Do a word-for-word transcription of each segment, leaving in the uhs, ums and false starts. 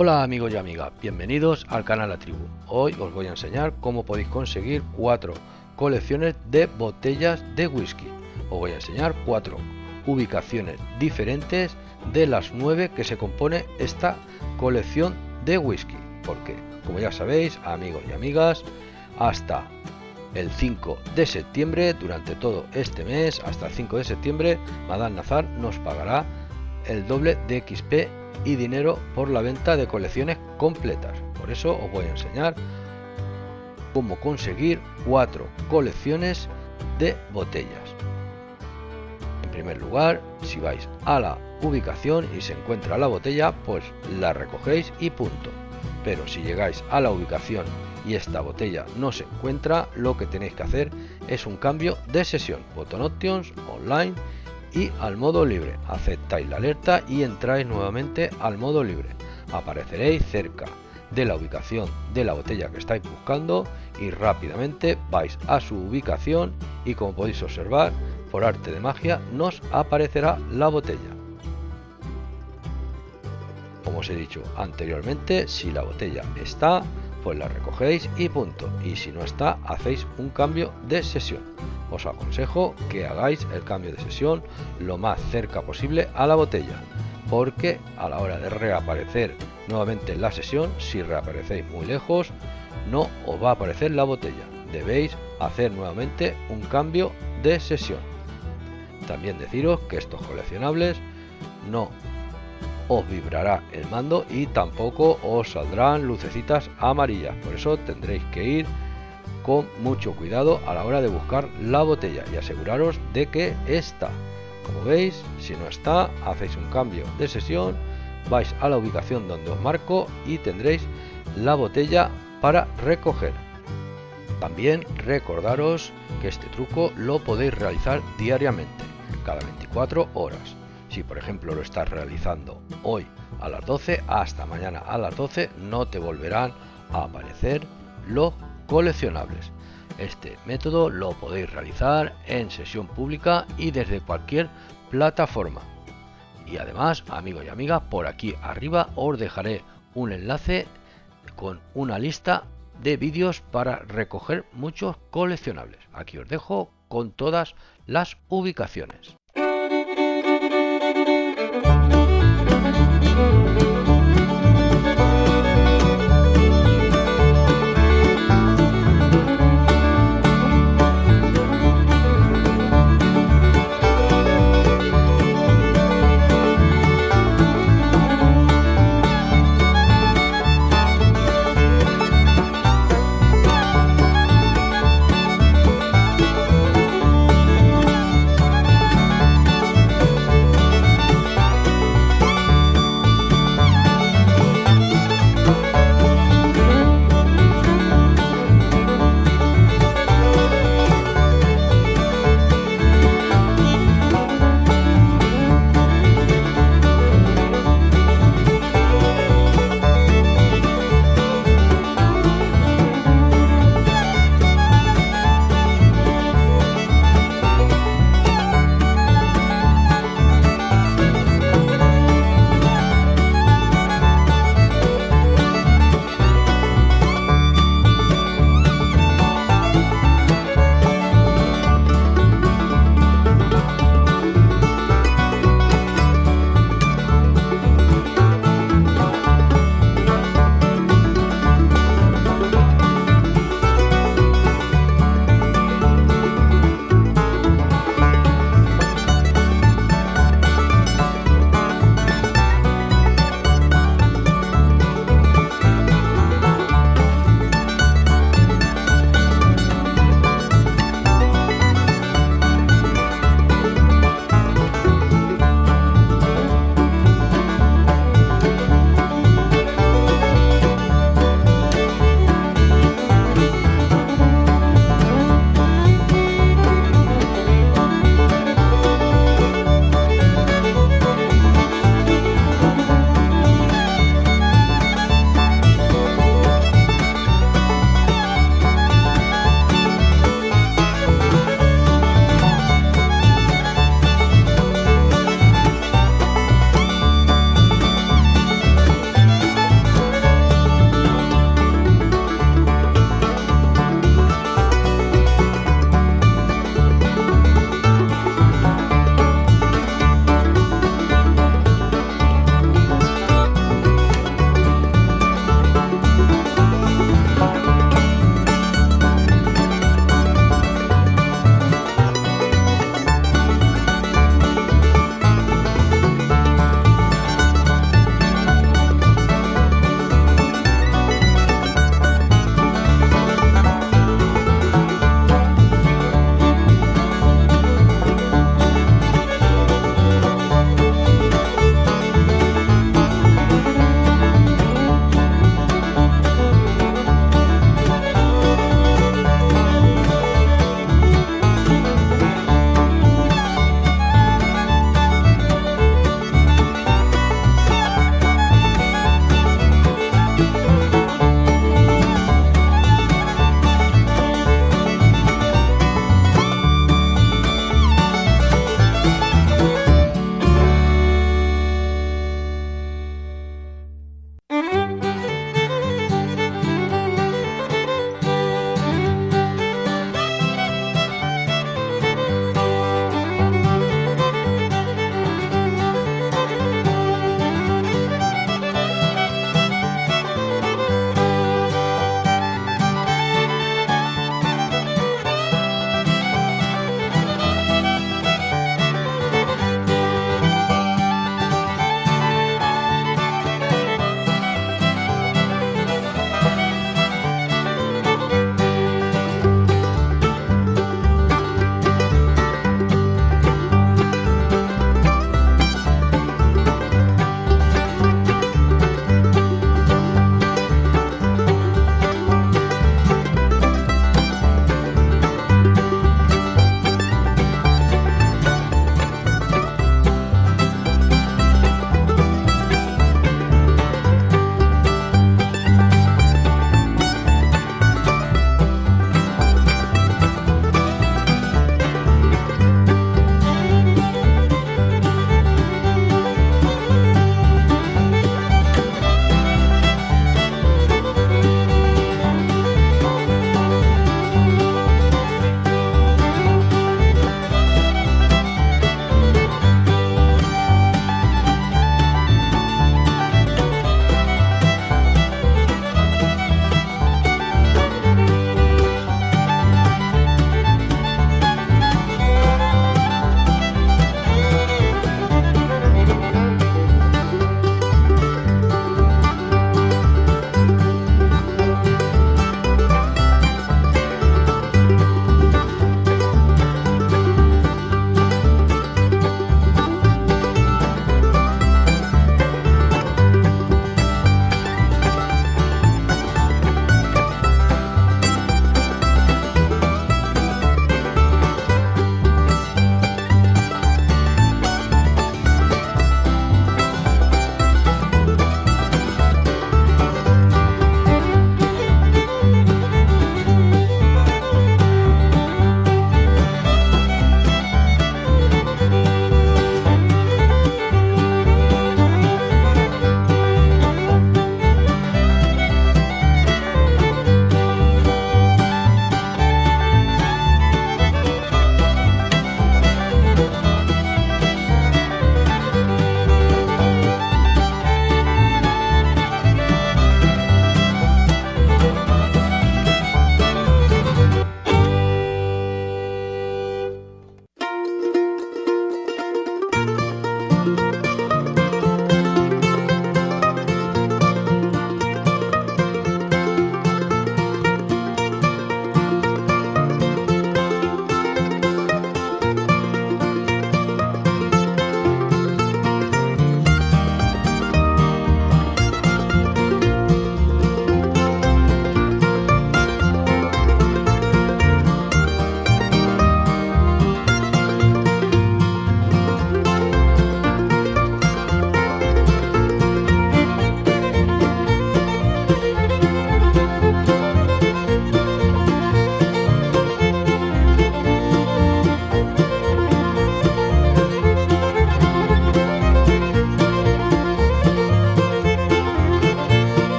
Hola amigos y amigas, bienvenidos al canal La Tribu. Hoy os voy a enseñar cómo podéis conseguir cuatro colecciones de botellas de whisky. Os voy a enseñar cuatro ubicaciones diferentes de las nueve que se compone esta colección de whisky. Porque, como ya sabéis, amigos y amigas, hasta el cinco de septiembre, durante todo este mes, hasta el cinco de septiembre, Madam Nazar nos pagará el doble de X P y dinero por la venta de colecciones completas. Por eso os voy a enseñar cómo conseguir cuatro colecciones de botellas. En primer lugar, si vais a la ubicación y se encuentra la botella, pues la recogéis y punto. Pero si llegáis a la ubicación y esta botella no se encuentra, lo que tenéis que hacer es un cambio de sesión, botón options, online y al modo libre. Aceptáis la alerta y entráis nuevamente al modo libre. Apareceréis cerca de la ubicación de la botella que estáis buscando y rápidamente vais a su ubicación y, como podéis observar, por arte de magia nos aparecerá la botella. Como os he dicho anteriormente, si la botella está, pues la recogéis y punto. Y si no está, hacéis un cambio de sesión. Os aconsejo que hagáis el cambio de sesión lo más cerca posible a la botella, porque a la hora de reaparecer nuevamente en la sesión, si reaparecéis muy lejos, no os va a aparecer la botella. Debéis hacer nuevamente un cambio de sesión. También deciros que estos coleccionables no os vibrará el mando y tampoco os saldrán lucecitas amarillas, por eso tendréis que ir con mucho cuidado a la hora de buscar la botella y aseguraros de que está. Como veis, si no está, hacéis un cambio de sesión, vais a la ubicación donde os marco y tendréis la botella para recoger. También recordaros que este truco lo podéis realizar diariamente, cada veinticuatro horas. Si por ejemplo lo estás realizando hoy a las doce, hasta mañana a las doce no te volverán a aparecer los coleccionables. Este método lo podéis realizar en sesión pública y desde cualquier plataforma. Y además, amigos y amigas, por aquí arriba os dejaré un enlace con una lista de vídeos para recoger muchos coleccionables. Aquí os dejo con todas las ubicaciones.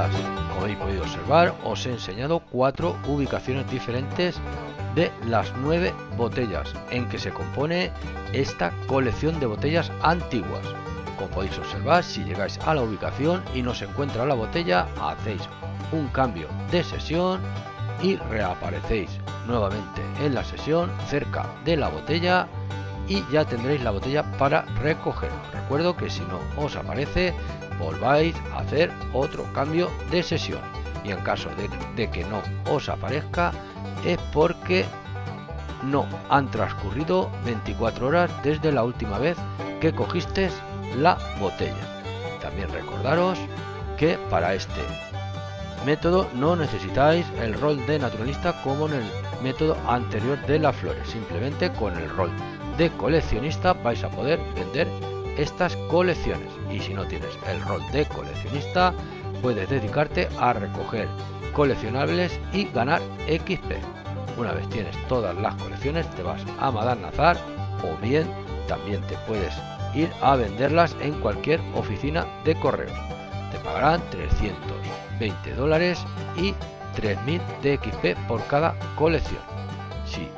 amigas, como habéis podido observar, os he enseñado cuatro ubicaciones diferentes de las nueve botellas en que se compone esta colección de botellas antiguas. Como podéis observar, si llegáis a la ubicación y no se encuentra la botella, hacéis un cambio de sesión y reaparecéis nuevamente en la sesión cerca de la botella y ya tendréis la botella para recoger. Recuerdo que si no os aparece, volváis a hacer otro cambio de sesión, y en caso de, de que no os aparezca es porque no han transcurrido veinticuatro horas desde la última vez que cogisteis la botella. También recordaros que para este método no necesitáis el rol de naturalista como en el método anterior de las flores, simplemente con el rol de coleccionista vais a poder vender estas colecciones, y si no tienes el rol de coleccionista puedes dedicarte a recoger coleccionables y ganar X P. Una vez tienes todas las colecciones te vas a Madam Nazar, o bien también te puedes ir a venderlas en cualquier oficina de correos. Te pagarán trescientos veinte dólares y tres mil de X P por cada colección. Si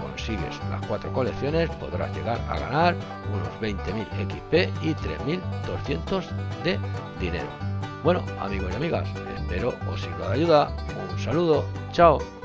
consigues las cuatro colecciones podrás llegar a ganar unos veinte mil X P y tres mil doscientos de dinero. Bueno, amigos y amigas, espero os sirva de ayuda. Un saludo, chao.